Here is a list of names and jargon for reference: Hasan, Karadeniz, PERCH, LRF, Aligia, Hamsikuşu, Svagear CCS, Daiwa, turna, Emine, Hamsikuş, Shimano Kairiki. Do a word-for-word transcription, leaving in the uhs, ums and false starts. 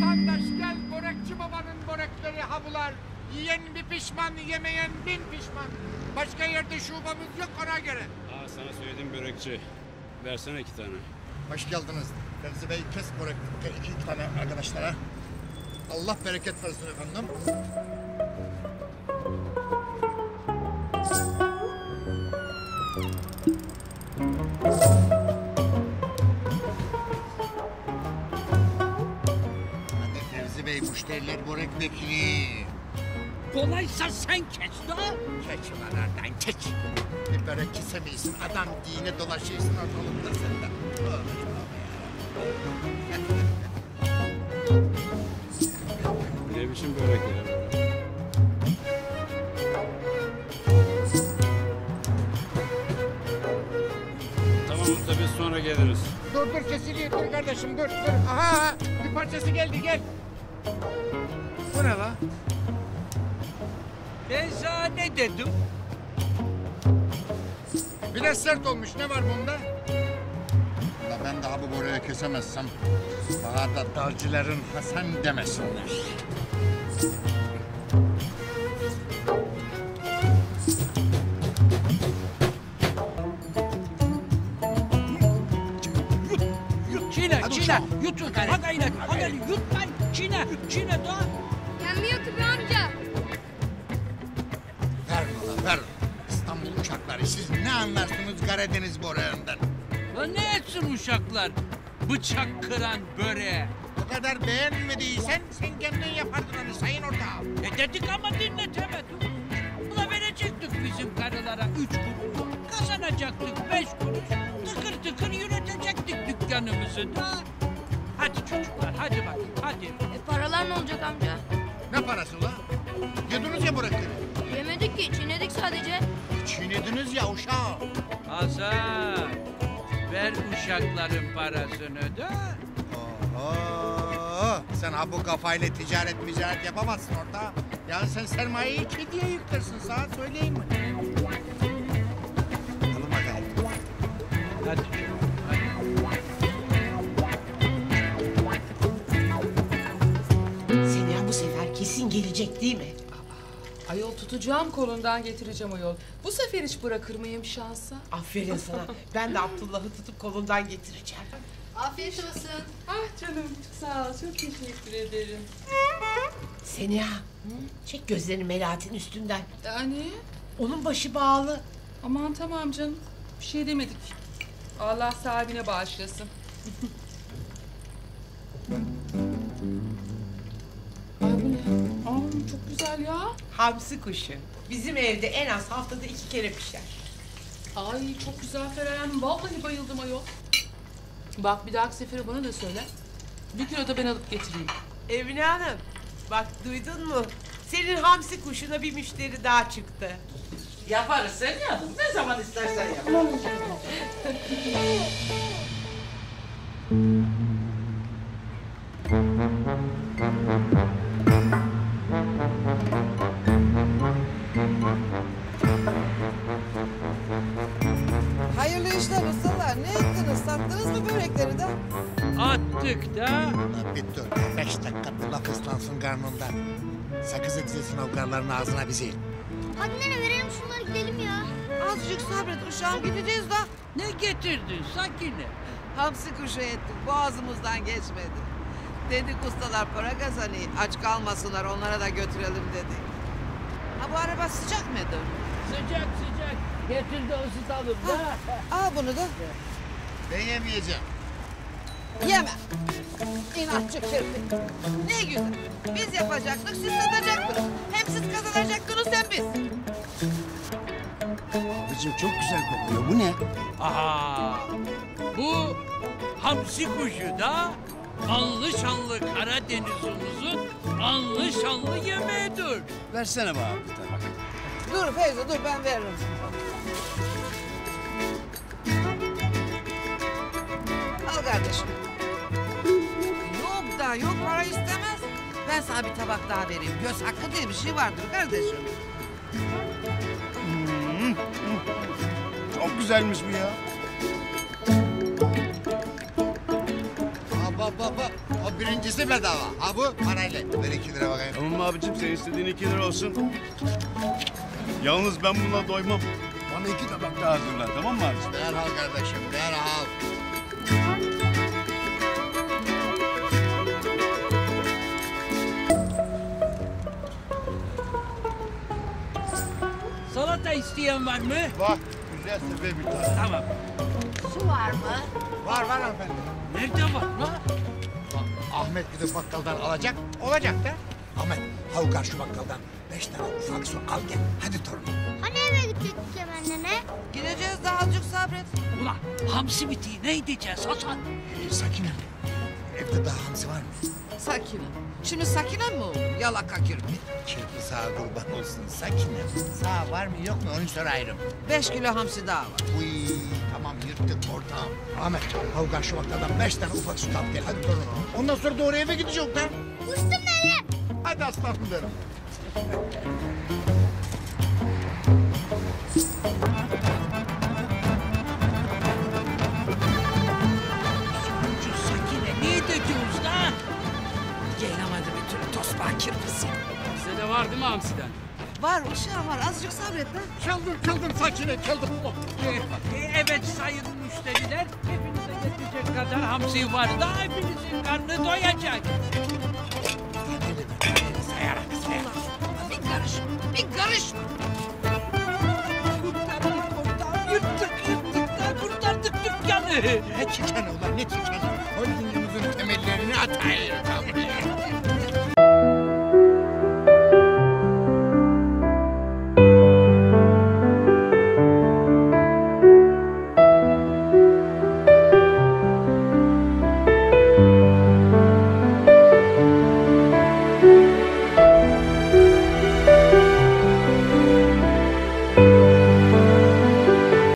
Vatandaş gel, börekçi babanın börekleri habular. Yiyen bir pişman, yemeyen bin pişman. Başka yerde şubamız yok ona göre. Aa, sana söyledim börekçi. Versene iki tane. Hoş geldiniz. Fevzi Bey, kes börek iki, iki tane arkadaşlara. Allah bereket versin efendim. Hadi Fevzi Bey, müşteriler börek bekliyor. Kolaysa sen keç de. Keç banadan keç. Bir börek kesemiyorsun, adam dine dolaşıyorsun ortalıkta senden. Ne biçim börek ya? Tamam usta, biz sonra geliriz. Dur dur, kesiliyor, dur kardeşim, dur dur. Aha, bir parçası geldi, gel. Bu ne la? Ben sana ne dedim? Biraz sert olmuş, ne var bunda? Da ben daha bu boruyu kesemezsem, bana da dalcıların Hasan demesinler. Yut, yut, çiğne, çiğne, yut, yut, hadi yine, hadi yut, ben çiğne, çiğne daha. Gelmiyor ki be amca. İstanbul uşakları, siz ne anlarsınız Karadeniz böreğinden? Lan ne etsin uşaklar? Bıçak kıran böreğe. O kadar beğenmediysen sen kendin yapardın onu sayın ortağım. E dedik ama dinletemedim. Buna verecektik bizim karılara üç kuruş. Kazanacaktık beş kuruş. Tıkır tıkır yönetecektik dükkanımızı da. Hadi çocuklar, hadi bakayım, hadi. E paralar ne olacak amca? Ne parası ulan? Yediniz ya börekleri. Yemedik ki, çiğnedik sadece. Çiğnediniz ya uşağım. Hasan, ver uşakların parasını da. Oho, sen ha bu kafayla ticaret ticaret yapamazsın orada. Yani sen sermayeyi kediye yıktırsın, sana söyleyeyim mi? Alın bakalım. Hadi. Sena bu sefer kesin gelecek değil mi? Ayol tutacağım kolundan, getireceğim ayol. Bu sefer hiç bırakır mıyım şansa? Aferin sana. Ben de Abdullah'ı tutup kolundan getireceğim. Afiyet olsun. Ah canım, sağ ol. Çok teşekkür ederim. Seniha, çek gözlerini Melahat'in üstünden. Yani? Onun başı bağlı. Aman tamam canım, bir şey demedik. Allah sahibine bağışlasın. Aa, çok güzel ya. Hamsikuşu. Bizim evde en az haftada iki kere pişer. Ay çok güzel Feray Hanım. Vallahi bayıldım ayol. Bak bir dahaki sefere bana da söyle. Bir kilo da ben alıp getireyim. Emine Hanım, bak duydun mu? Senin hamsikuşuna bir müşteri daha çıktı. Yaparız seni hanım. Ne zaman istersen yaparız. Hayırlı işler ustalar. Ne ettiniz? Sattınız mı börekleri de? Attık da. Bir dur. Beş dakika bu laf ıslansın karnından. Sakız egzesin avgarların ağzına bizi. Hadi nene verelim şunları, gidelim ya. Azıcık sabret uşağım, gideceğiz da. Ne getirdin Sakine? Hamsikuşu ettik. Boğazımızdan geçmedi. Dedik ustalar para kazanayım, aç kalmasınlar, onlara da götürelim dedik. Ha bu araba sıcak mıdır? Sıcak sıcak. Getir de ısıtalım da. Al bunu da. Ben yemeyeceğim. Yeme. İnatçı kirpi. Ne güzel. Biz yapacaktık, siz satacaktınız. Hem siz kazanacaktınız hem biz. Abicim çok güzel kokuyor. Bu ne? Aha. Bu hamsikuşu da. Anlı şanlı Karadeniz'imizin anlı şanlı yemeğidir. Versene bana bir tane. Dur Feyzo, dur ben veririm. Al kardeşim. Yok da yok, para istemez. Ben sana bir tabak daha vereyim. Göz hakkı diye bir şey vardır kardeşim. Hmm. Çok güzelmiş bu ya. Baba, baba, O birincisi bedava. Ha bu parayla. Ver iki lira bakayım. Tamam abicim, sen istediğin iki lira olsun. Yalnız ben bununla doymam. Bana iki tabak daha hazırla, tamam mı abicim? Derhal kardeşim, derhal. Salata isteyen var mı? Var. Güzel sebebi bir tane. Tamam. Su var mı? Var var hanımefendi. Nerede var mı? Ahmet gidip bakkaldan alacak, olacak da. Ahmet, hav karşı bakkaldan beş tane ufak su al gel. Hadi torunum. Hani eve gidecektik hemen nene? Gideceğiz, daha azıcık sabret. Ulan hamsi bitiği ne edeceğiz Hasan? Ee, Sakine, evde daha hamsi var mı? Sakine, şimdi Sakine mi oğlum? Yalaka kirpi. Kirpi sağa kurban olsun Sakine. Sağ var mı yok mu onu sorarım. Beş kilo hamsi daha var. Uy, tamam yırttık ortağım. Ahmet, hav karşı bakkaldan beş tane ufak su al gel. Hadi torunum. Ondan sonra doğru eve gidecek lan. Kuştum nene. Hadi aslanım derim. Sonuncu Sakine niye döküyoruz da? Gelemedim bir türlü tosbağa kirpisi. Bize de var değil mi hamsiden? Var uşağım var, azıcık sabret lan. Kaldım kaldım Sakine kaldım. Ee, evet sayın müşteriler, hepinize yetecek kadar hamsi var da hepinizin karnı doyacak. Bir karış, bir karış. Kurtardık ortağı, yırttık yırttık da kurtardık dükkanı. Ne çıkanı ulan, ne çıkanı? Holdingimizin temellerini atayım.